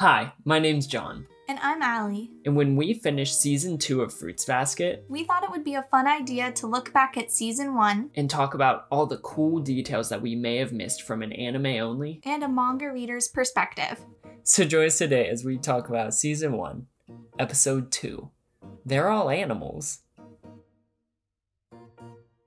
Hi, my name's John. And I'm Ali. And when we finished season 2 of Fruits Basket, we thought it would be a fun idea to look back at season 1 and talk about all the cool details that we may have missed from an anime only and a manga reader's perspective. So join us today as we talk about season 1, episode 2. They're all animals.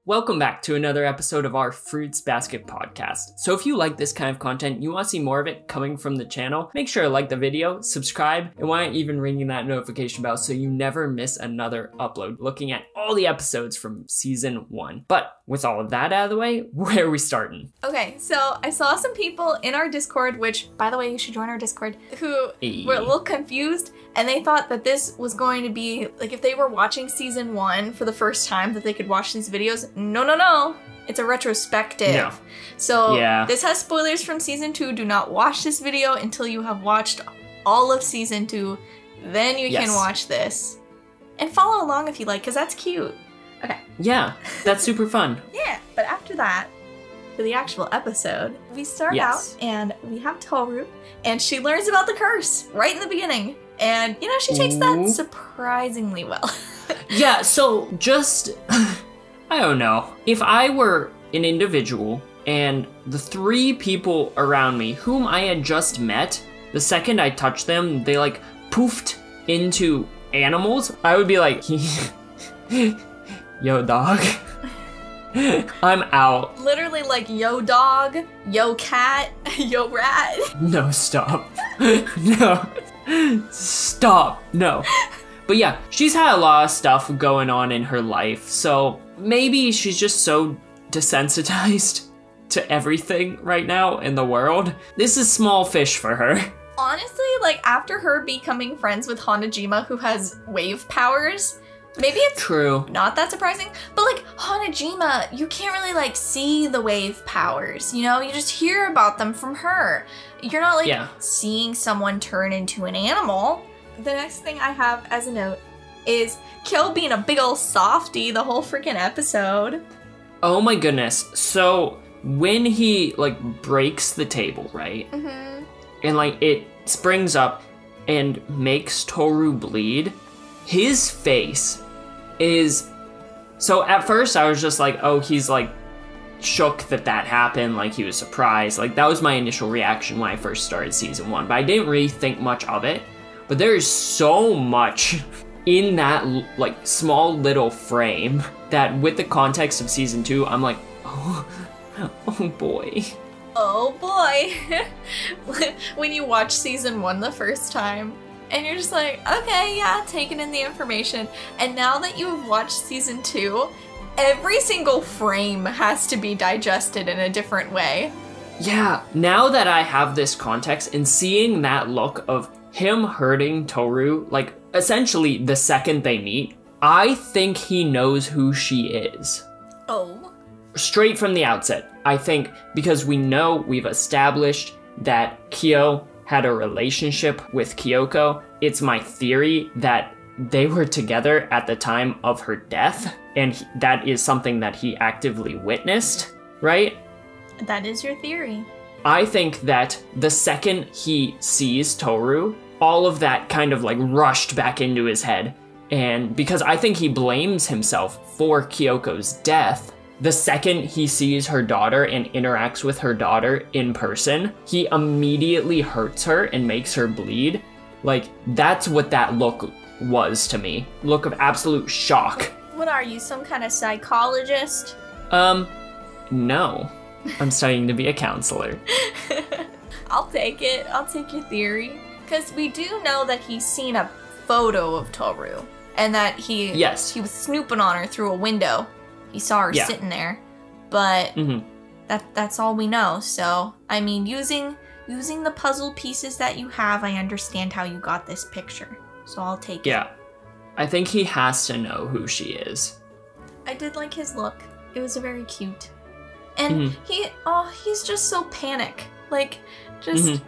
Welcome back to another episode of our Fruits Basket podcast. So if you like this kind of content, you want to see more of it coming from the channel, make sure to like the video, subscribe, and why not even ringing that notification bell so you never miss another upload, looking at all the episodes from season 1. But with all of that out of the way, where are we starting? Okay, so I saw some people in our Discord, which by the way, you should join our Discord, who were a little confused and they thought that this was going to be, like if they were watching season 1 for the first time, that they could watch these videos. No, no, no. It's a retrospective. No. So This has spoilers from season 2. Do not watch this video until you have watched all of season 2. Then you can watch this. And follow along if you like, because that's cute. Okay. Yeah, that's super fun. Yeah, but after that, for the actual episode, we start out and we have Tohru, and she learns about the curse right in the beginning. And, you know, she takes that surprisingly well. Yeah, so just... I don't know. If I were an individual and the 3 people around me whom I had just met, the second I touched them, they like poofed into animals, I would be like, yo dog, I'm out. Literally like, yo dog, yo cat, yo rat. No, stop. No, stop, no. But yeah, she's had a lot of stuff going on in her life, so maybe she's just so desensitized to everything right now in the world. This is small fish for her. Honestly, like after her becoming friends with Hanajima, who has wave powers, maybe it's true. Not that surprising, but like Hanajima, you can't really like see the wave powers, you know? You just hear about them from her. You're not like seeing someone turn into an animal. The next thing I have as a note is Kyo being a big ol' softy the whole freaking episode. Oh my goodness. So when he like breaks the table, right? Mm-hmm. And like it springs up and makes Tohru bleed, his face is... So at first I was just like, oh, he's like shook that happened, like he was surprised. Like that was my initial reaction when I first started season 1, but I didn't really think much of it. But there is so much in that like small little frame that with the context of season 2, I'm like, oh boy. Oh boy. When you watch season 1 the first time and you're just like, okay, yeah, taking in the information. And now that you've watched season 2, every single frame has to be digested in a different way. Yeah, now that I have this context and seeing that look of him hurting Tohru, like essentially the second they meet, I think he knows who she is. Oh. Straight from the outset, I think, because we know, we've established that Kyo had a relationship with Kyoko. It's my theory that they were together at the time of her death, and that is something that he actively witnessed, right? That is your theory. I think that the second he sees Tohru, all of that kind of like rushed back into his head. And because I think he blames himself for Kyoko's death, the second he sees her daughter and interacts with her daughter in person, he immediately hurts her and makes her bleed. Like, that's what that look was to me. Look of absolute shock. What are you, some kind of psychologist? No. I'm studying to be a counselor. I'll take it. I'll take your theory. Because we do know that he's seen a photo of Tohru. And that he was snooping on her through a window. He saw her sitting there. But that's all we know. So, I mean, using the puzzle pieces that you have, I understand how you got this picture. So I'll take it. Yeah. I think he has to know who she is. I did like his look. It was very cute. And he's just so panic. Like, just,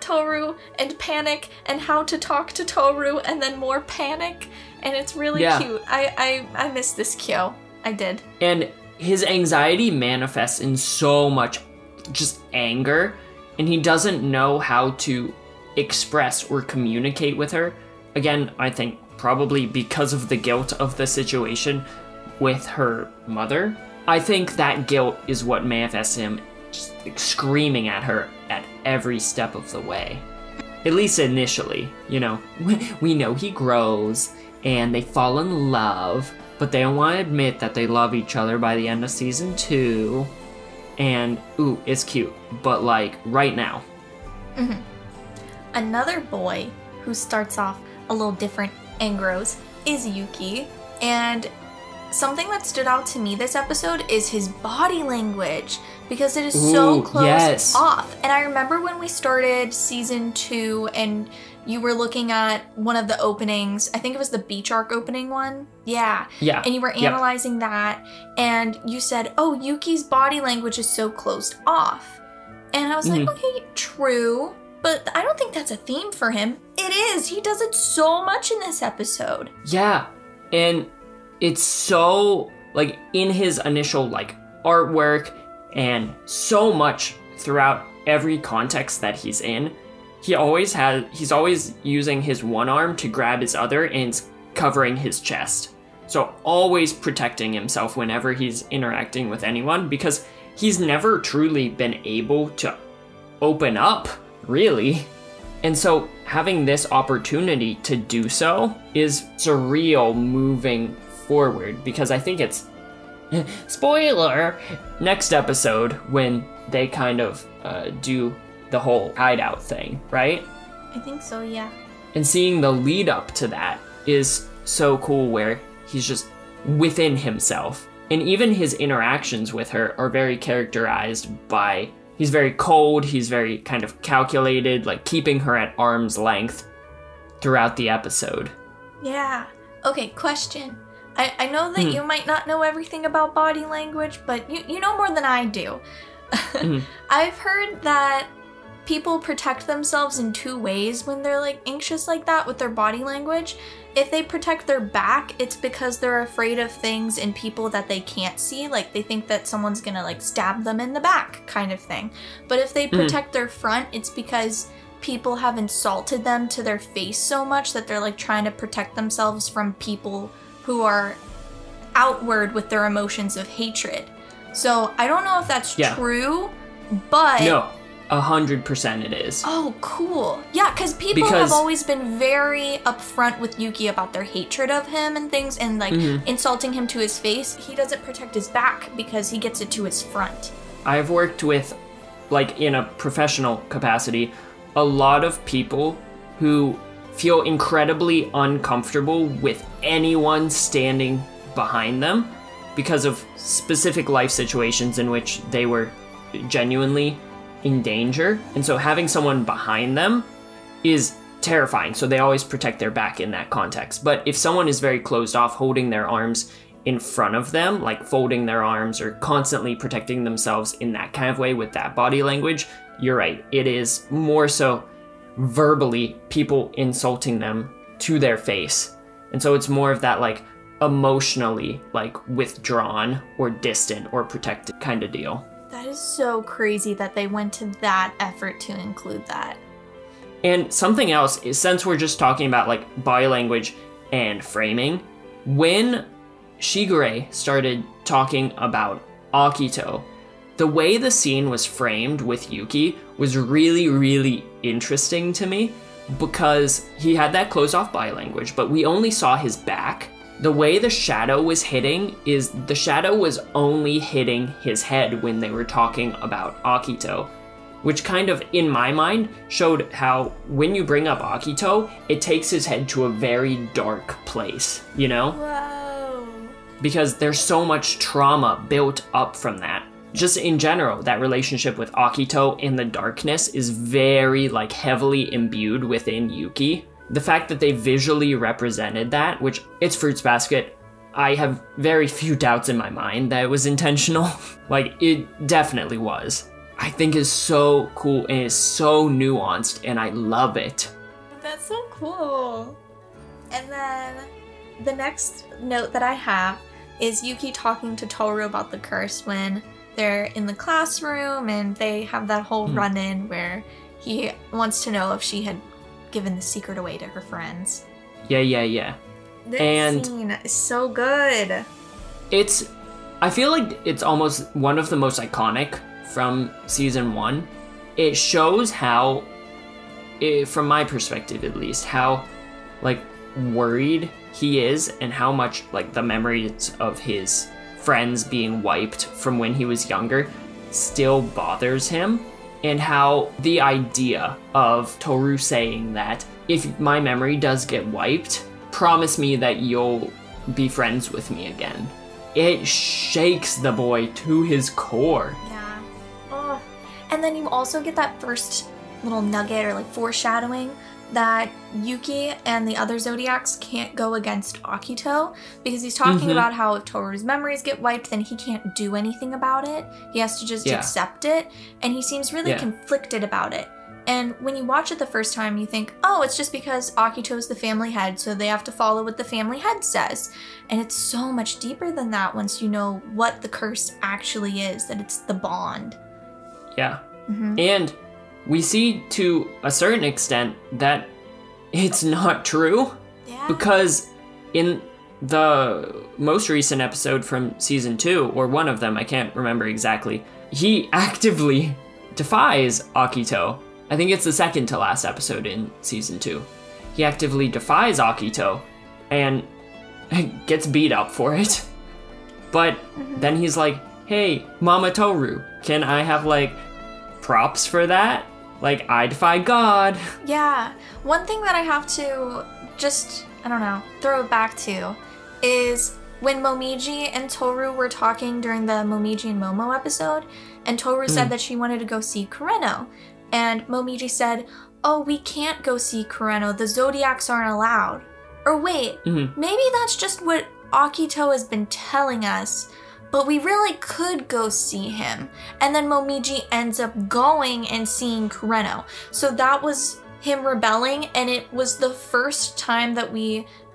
Tohru and panic and how to talk to Tohru and then more panic. And it's really cute. I miss this Kyo. I did. And his anxiety manifests in so much just anger. And he doesn't know how to express or communicate with her. Again, I think probably because of the guilt of the situation with her mother. I think that guilt is what manifests him just screaming at her at every step of the way. At least initially, you know. We know he grows and they fall in love, but they don't want to admit that they love each other by the end of season 2. And, ooh, it's cute, but like, right now. Mm-hmm. Another boy who starts off a little different and grows is Yuki. And something that stood out to me this episode is his body language, because it is so close off. And I remember when we started season 2 and you were looking at one of the openings. I think it was the beach arc opening one. Yeah. Yeah. And you were analyzing that and you said, oh, Yuki's body language is so closed off. And I was like, okay, true. But I don't think that's a theme for him. It is. He does it so much in this episode. Yeah. And it's so, like, in his initial, like, artwork and so much throughout every context that he's in, he's always using his one arm to grab his other and covering his chest. So always protecting himself whenever he's interacting with anyone, because he's never truly been able to open up, really. And so having this opportunity to do so is surreal moving forward, because I think it's, spoiler, next episode when they kind of do the whole hideout thing, right? I think so, yeah. And seeing the lead up to that is so cool, where he's just within himself. And even his interactions with her are very characterized by, he's very cold, he's very kind of calculated, like keeping her at arm's length throughout the episode. Yeah. Okay, question. I know that you might not know everything about body language, but you know more than I do. I've heard that people protect themselves in two ways when they're like anxious like that with their body language. If they protect their back, it's because they're afraid of things and people that they can't see. Like they think that someone's gonna like stab them in the back kind of thing. But if they protect their front, it's because people have insulted them to their face so much that they're like trying to protect themselves from people who are outward with their emotions of hatred. So I don't know if that's true, but... No. 100% it is. Oh, cool. Yeah, because people have always been very upfront with Yuki about their hatred of him and things, and like insulting him to his face. He doesn't protect his back because he gets it to his front. I've worked with, like in a professional capacity, a lot of people who feel incredibly uncomfortable with anyone standing behind them because of specific life situations in which they were genuinely in danger, and so having someone behind them is terrifying, so they always protect their back in that context. But if someone is very closed off, holding their arms in front of them, like folding their arms or constantly protecting themselves in that kind of way with that body language, you're right, it is more so verbally people insulting them to their face. And so it's more of that like emotionally like withdrawn or distant or protected kind of deal. That is so crazy that they went to that effort to include that. And something else is, since we're just talking about like body language and framing, when Shigure started talking about Akito, the way the scene was framed with Yuki was really, really interesting to me, because he had that closed off body language, but we only saw his back. The way the shadow was hitting is the shadow was only hitting his head when they were talking about Akito, which kind of, in my mind, showed how when you bring up Akito, it takes his head to a very dark place, you know? Whoa. Because there's so much trauma built up from that. Just in general, that relationship with Akito and the darkness is very, like, heavily imbued within Yuki. The fact that they visually represented that, which it's Fruits Basket, I have very few doubts in my mind that it was intentional. Like, it definitely was. I think is so cool and is so nuanced, and I love it. That's so cool. And then the next note that I have is Yuki talking to Tohru about the curse when they're in the classroom and they have that whole run-in where he wants to know if she had given the secret away to her friends. Yeah. This scene is so good. I feel like it's almost one of the most iconic from season one. It shows how, from my perspective at least, how like worried he is and how much like the memories of his friends being wiped from when he was younger still bothers him, and how the idea of Tohru saying that if my memory does get wiped, promise me that you'll be friends with me again. It shakes the boy to his core. Yeah. Oh. And then you also get that first little nugget or like foreshadowing that Yuki and the other Zodiacs can't go against Akito, because he's talking about how if Toru's memories get wiped, then he can't do anything about it. He has to just accept it. And he seems really conflicted about it. And when you watch it the first time, you think, oh, it's just because Akito's the family head, so they have to follow what the family head says. And it's so much deeper than that once you know what the curse actually is, that it's the bond. Yeah. And we see to a certain extent that it's not true. Yeah. Because in the most recent episode from season 2, or one of them, I can't remember exactly, he actively defies Akito. I think it's the second to last episode in season 2. He actively defies Akito and gets beat up for it. But then he's like, hey, Mama Tohru, can I have like props for that? Like, I defy God. Yeah. One thing that I have to just, I don't know, throw it back to is when Momiji and Tohru were talking during the Momiji and Momo episode, and Tohru said that she wanted to go see Kureno. And Momiji said, oh, we can't go see Kureno. The Zodiacs aren't allowed. Or wait, maybe that's just what Akito has been telling us, but we really could go see him. And then Momiji ends up going and seeing Kureno. So that was him rebelling, and it was the first time that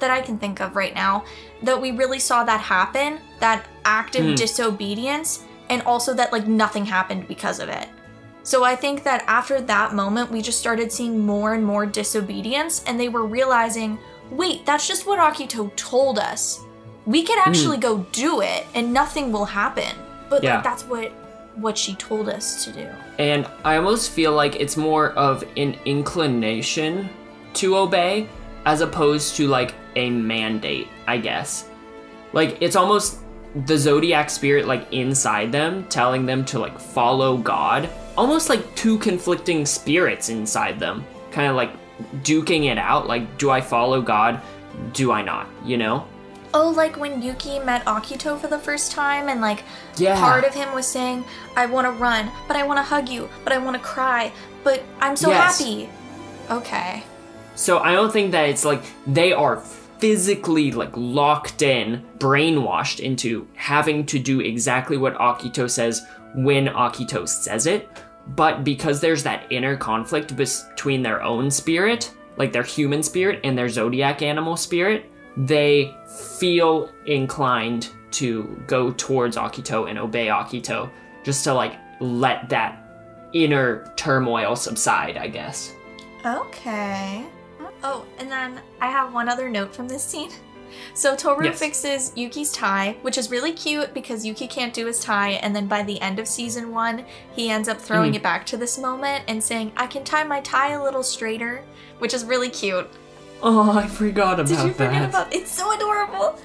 I can think of right now, that we really saw that happen, that active disobedience, and also that like nothing happened because of it. So I think that after that moment, we just started seeing more and more disobedience, and they were realizing, wait, that's just what Akito told us. We could actually go do it and nothing will happen. But like, that's what she told us to do. And I almost feel like it's more of an inclination to obey as opposed to like a mandate, I guess. Like, it's almost the Zodiac spirit like inside them telling them to like follow God. Almost like two conflicting spirits inside them, kind of like duking it out. Like, do I follow God? Do I not? You know? Oh, like when Yuki met Akito for the first time, and like part of him was saying, I want to run, but I want to hug you, but I want to cry, but I'm so happy. Okay. So I don't think that it's like they are physically like locked in, brainwashed into having to do exactly what Akito says when Akito says it, but because there's that inner conflict between their own spirit, like their human spirit and their Zodiac animal spirit, they feel inclined to go towards Akito and obey Akito just to like let that inner turmoil subside, I guess. Okay. Oh, and then I have one other note from this scene. So Tohru fixes Yuki's tie, which is really cute because Yuki can't do his tie, and then by the end of season 1, he ends up throwing it back to this moment and saying, I can tie my tie a little straighter, which is really cute. Oh, I forgot about that. Did you forget about it? It's so adorable.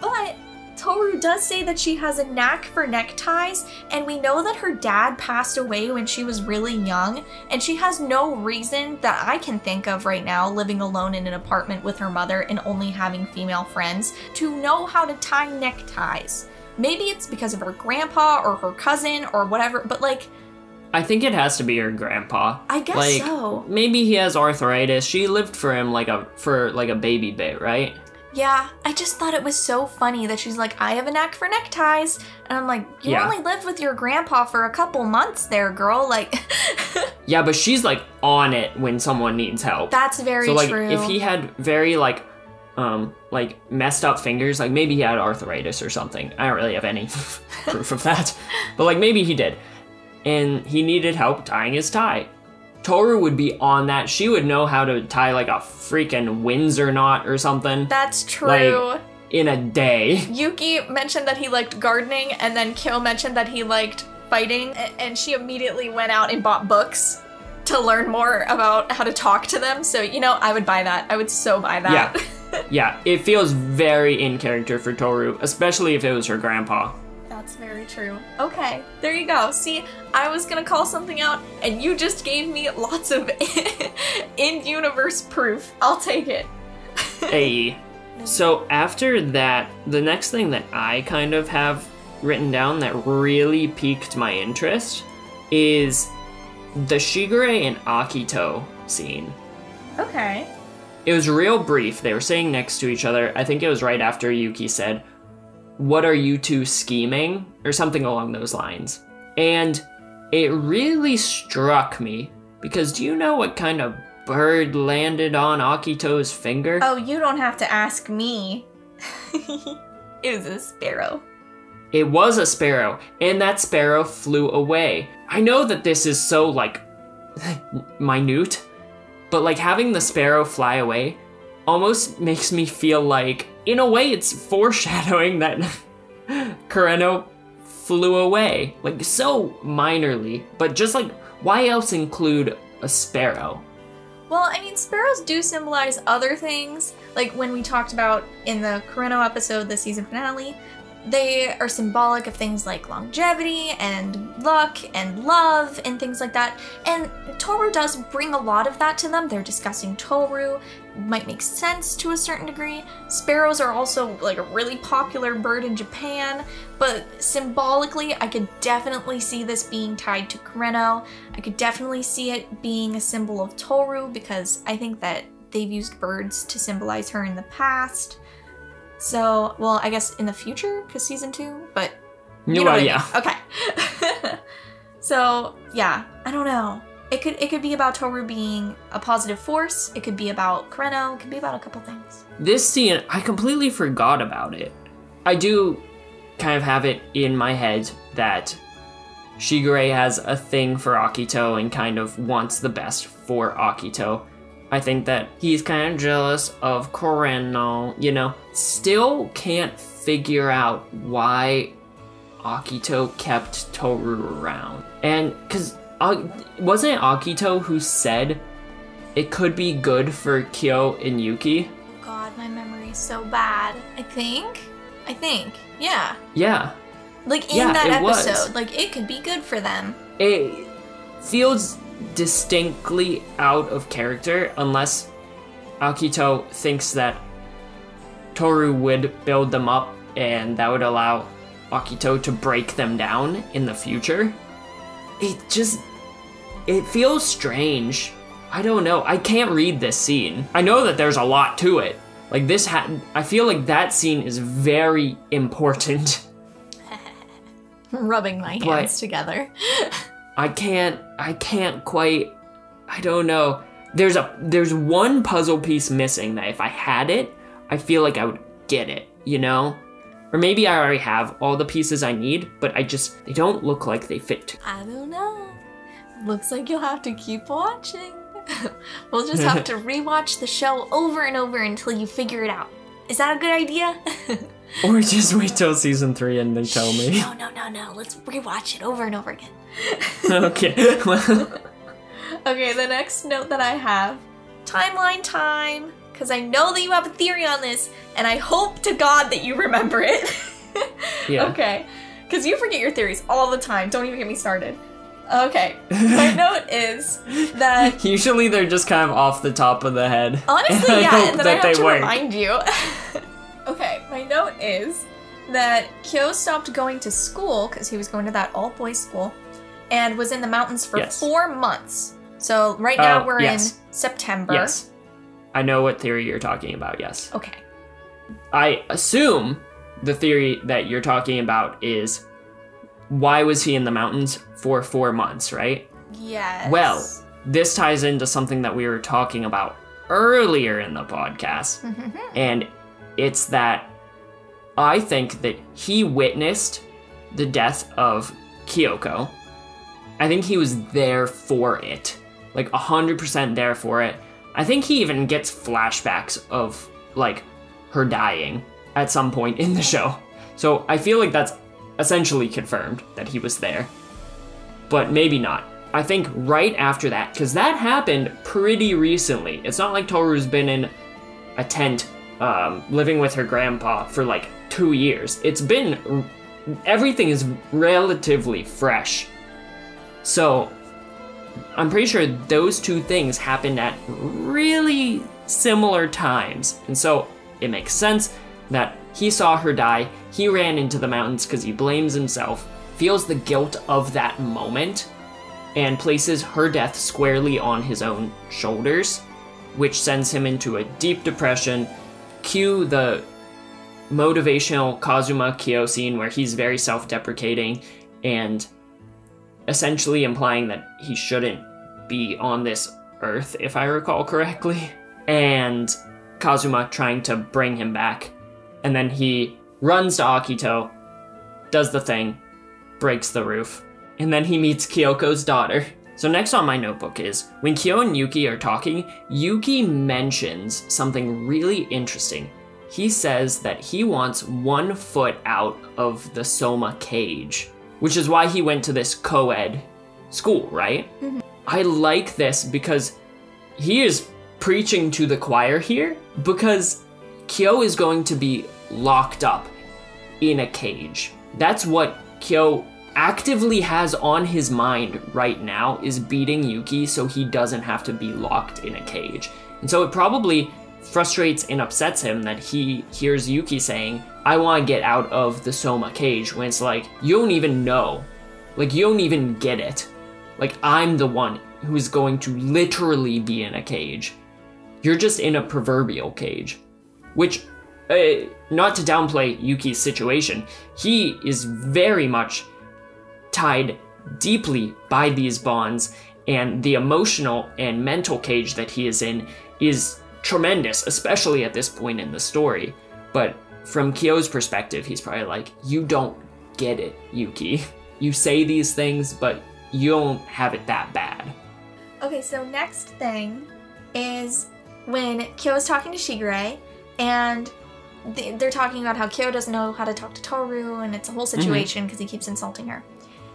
But Tohru does say that she has a knack for neckties, and we know that her dad passed away when she was really young, and she has no reason that I can think of right now, living alone in an apartment with her mother and only having female friends, to know how to tie neckties. Maybe it's because of her grandpa or her cousin or whatever, but like, I think it has to be her grandpa. I guess like, so. Maybe he has arthritis. She lived for him like for like a baby bit, right? Yeah, I just thought it was so funny that she's like, I have a knack for neckties. And I'm like, you only lived with your grandpa for a couple months there, girl. Like, yeah, but she's like on it when someone needs help. That's very true. If he had very like messed up fingers, like maybe he had arthritis or something. I don't really have any proof of that, but like maybe he did. And he needed help tying his tie. Tohru would be on that. She would know how to tie like a freaking Windsor knot or something. That's true. Like, in a day. Yuki mentioned that he liked gardening, and then Kyo mentioned that he liked fighting, and she immediately went out and bought books to learn more about how to talk to them. So, you know, I would buy that. I would so buy that. Yeah, yeah. It feels very in character for Tohru, especially if it was her grandpa. That's very true. Okay, there you go. See, I was gonna call something out, and you just gave me lots of in-universe proof. I'll take it. Hey. So after that, the next thing that I kind of have written down that really piqued my interest is the Shigure and Akito scene. Okay. It was real brief. They were sitting next to each other. I think it was right after Yuki said, "What are you two scheming?" or something along those lines. And it really struck me because do you know what kind of bird landed on Akito's finger? Oh, you don't have to ask me. It was a sparrow. It was a sparrow, and that sparrow flew away. I know that this is so, like, minute, but, like, having the sparrow fly away almost makes me feel like, in a way, it's foreshadowing that Kureno flew away. Like, so minorly, but just, like, why else include a sparrow? Well, I mean, sparrows do symbolize other things. Like, when we talked about in the Kureno episode, the season finale, they are symbolic of things like longevity and luck and love and things like that. And Tohru does bring a lot of that to them. They're discussing Tohru. Might make sense to a certain degree. Sparrows are also like a really popular bird in Japan. But symbolically, I could definitely see this being tied to Kureno. I could definitely see it being a symbol of Tohru because I think that they've used birds to symbolize her in the past. So, well, I guess in the future, because season 2, but you know what I mean. Okay. So, yeah, I don't know. It could be about Tohru being a positive force. It could be about Kureno. It could be about a couple things. This scene, I completely forgot about it. I do kind of have it in my head that Shigure has a thing for Akito and kind of wants the best for Akito. I think that he's kind of jealous of Kureno, you know. Still can't figure out why Akito kept Tohru around. And, because, wasn't it Akito who said it could be good for Kyo and Yuki? Oh god, my memory's so bad. I think, yeah. Yeah. Like, in that episode, like, it could be good for them. It feels distinctly out of character unless Akito thinks that Tohru would build them up and that would allow Akito to break them down in the future. It feels strange. I don't know. I can't read this scene. I know that there's a lot to it. Like this I feel like that scene is very important. Rubbing my hands together. I can't quite, I don't know. There's one puzzle piece missing that if I had it, I feel like I would get it, you know? Or maybe I already have all the pieces I need, but they don't look like they fit. I don't know. Looks like you'll have to keep watching. We'll just have to rewatch the show over and over until you figure it out. Is that a good idea? Or just wait till season 3 and then tell me. No. Let's rewatch it over and over again. Okay. Okay, the next note that I have. Timeline time. Because I know that you have a theory on this, and I hope to God that you remember it. Yeah. Okay. Because you forget your theories all the time. Don't even get me started. Okay, my note is that... Usually they're just kind of off the top of the head. Honestly, yeah, and then I have to remind you. Okay, my note is that Kyo stopped going to school, because he was going to that all-boys school, and was in the mountains for 4 months. So right now we're in September. Yes, I know what theory you're talking about, yes. Okay. I assume the theory that you're talking about is... Why was he in the mountains for 4 months, right? Yes. Well, this ties into something that we were talking about earlier in the podcast. And it's that I think that he witnessed the death of Kyoko. I think he was there for it. like 100% there for it. I think he even gets flashbacks of like her dying at some point in the show. So I feel like that's essentially confirmed that he was there, but maybe not. I think right after that, because that happened pretty recently. It's not like Tohru's been in a tent living with her grandpa for like 2 years. It's been, everything is relatively fresh. So I'm pretty sure those two things happened at really similar times. And so it makes sense that he saw her die, he ran into the mountains because he blames himself, feels the guilt of that moment, and places her death squarely on his own shoulders, which sends him into a deep depression. Cue the motivational Kazuma Kyo scene where he's very self-deprecating and essentially implying that he shouldn't be on this earth, if I recall correctly, and Kazuma trying to bring him back. And then he runs to Akito, does the thing, breaks the roof, and then he meets Kyoko's daughter. So next on my notebook is, when Kyo and Yuki are talking, Yuki mentions something really interesting. He says that he wants 1 foot out of the Soma cage, which is why he went to this co-ed school, right? Mm-hmm. I like this because he is preaching to the choir here, because Kyo is going to be locked up in a cage. That's what Kyo actively has on his mind right now, is beating Yuki so he doesn't have to be locked in a cage. And so it probably frustrates and upsets him that he hears Yuki saying, I want to get out of the Soma cage, when it's like, you don't even know. Like, you don't even get it. Like, I'm the one who's going to literally be in a cage. You're just in a proverbial cage. Which, not to downplay Yuki's situation, he is very much tied deeply by these bonds, and the emotional and mental cage that he is in is tremendous, especially at this point in the story. But from Kyo's perspective, he's probably like, you don't get it, Yuki. You say these things, but you don't have it that bad. Okay, so next thing is when Kyo's talking to Shigure, and they're talking about how Kyo doesn't know how to talk to Tohru, and it's a whole situation because he keeps insulting her.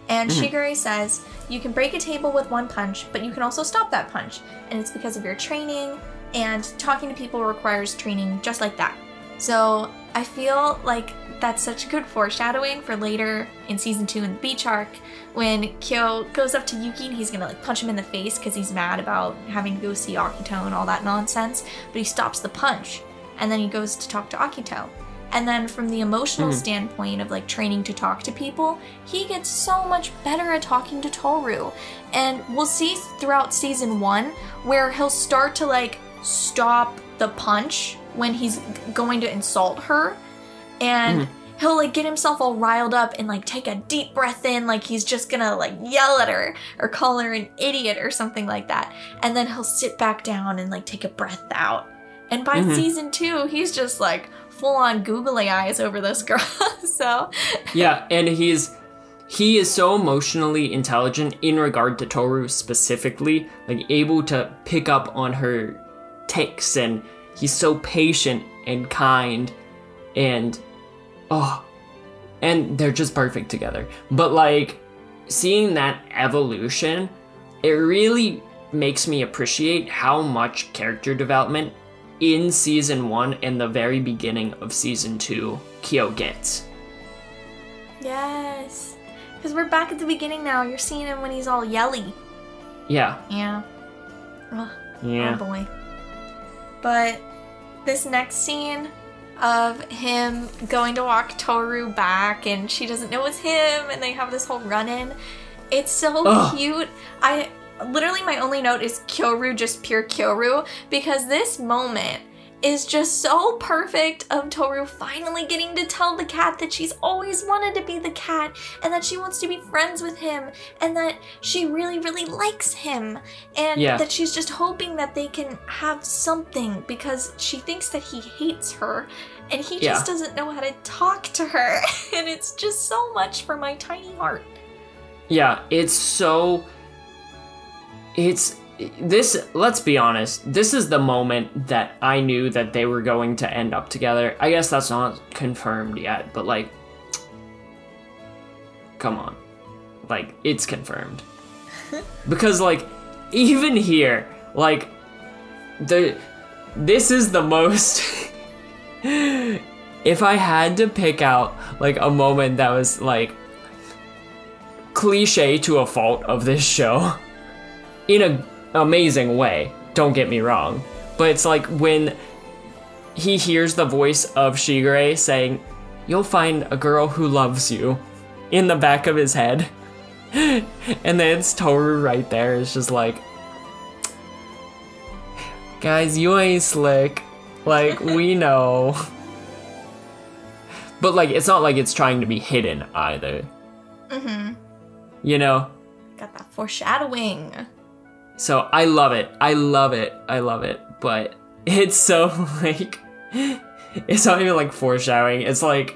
And Shigure says, you can break a table with 1 punch, but you can also stop that punch. And it's because of your training, and talking to people requires training just like that. So I feel like that's such good foreshadowing for later in season 2 in the beach arc, when Kyo goes up to Yuki and he's gonna like punch him in the face because he's mad about having to go see Akito and all that nonsense, but he stops the punch and then he goes to talk to Akito. And then from the emotional standpoint of like training to talk to people, he gets so much better at talking to Tohru. And we'll see throughout season 1 where he'll start to like stop the punch when he's going to insult her. And he'll like get himself all riled up and like take a deep breath in, like he's just gonna like yell at her or call her an idiot or something like that. And then he'll sit back down and like take a breath out. And by season 2, he's just like full on googly eyes over this girl. So yeah, and he is so emotionally intelligent in regard to Tohru specifically, like able to pick up on her ticks, and he's so patient and kind, and oh, and they're just perfect together. But like seeing that evolution, it really makes me appreciate how much character development in season 1 and the very beginning of season 2 Kyo gets. Yes, because we're back at the beginning now. You're seeing him when he's all yelly. Yeah. Yeah. Ugh. Yeah. Oh boy. But this next scene of him going to walk Tohru back and she doesn't know it's him and they have this whole run-in. It's so cute. Literally, my only note is Kyoru, just pure Kyoru, because this moment is just so perfect of Tohru finally getting to tell the cat that she's always wanted to be the cat and that she wants to be friends with him and that she really, really likes him and that she's just hoping that they can have something because she thinks that he hates her and he just doesn't know how to talk to her. And it's just so much for my tiny heart. Yeah, it's so... It's This, let's be honest, this is the moment that I knew that they were going to end up together. I guess that's not confirmed yet, but like, come on. Like, it's confirmed. Because like, even here, like, this is the most, if I had to pick out like a moment that was like cliche to a fault of this show, in an amazing way, don't get me wrong, but it's like when he hears the voice of Shigure saying, "You'll find a girl who loves you," in the back of his head. And then it's Tohru right there. It's just like, guys, you ain't slick. Like, we know. But like, it's not like it's trying to be hidden either. Mm-hmm. You know? Got that foreshadowing. So I love it. I love it. I love it. But it's so like, it's not even like foreshadowing. It's like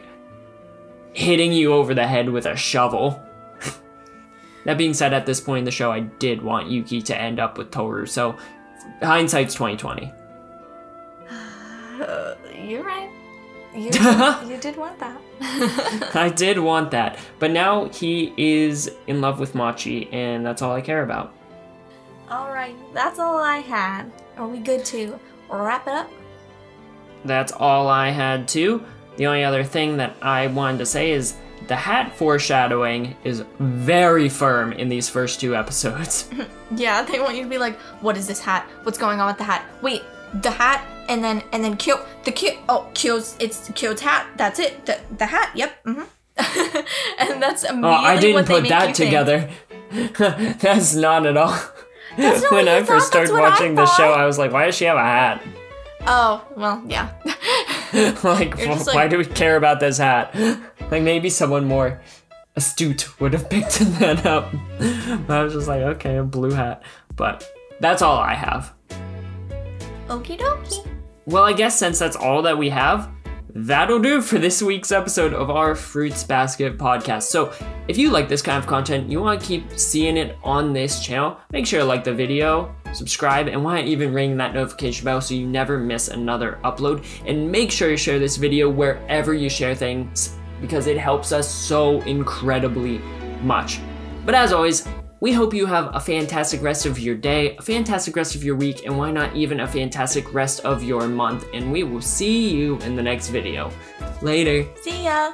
hitting you over the head with a shovel. That being said, at this point in the show, I did want Yuki to end up with Tohru, so hindsight's 20/20. You're right. You did want that. I did want that. But now he is in love with Machi, and that's all I care about. All right, that's all I had. Are we good to wrap it up? That's all I had, too. The only other thing that I wanted to say is the hat foreshadowing is very firm in these first two episodes. Yeah, they want you to be like, what is this hat? What's going on with the hat? Wait, the hat, and then Kyo, it's Kyo's hat. That's it. The hat. Yep. Mm-hmm. And that's immediately what they make you think. Oh, I didn't put that together. That's not at all. That's not when I first started watching the show, I was like, why does she have a hat? Oh, well, yeah. Like, why do we care about this hat? Like, maybe someone more astute would have picked that up. I was just like, okay, a blue hat. But that's all I have. Okie dokie. Well, I guess since that's all that we have, that'll do for this week's episode of our Fruits Basket podcast. So if you like this kind of content, you want to keep seeing it on this channel, make sure to like the video, subscribe, and why not even ring that notification bell so you never miss another upload. And make sure you share this video wherever you share things, because it helps us so incredibly much. But as always, we hope you have a fantastic rest of your day, a fantastic rest of your week, and why not even a fantastic rest of your month. And we will see you in the next video. Later. See ya.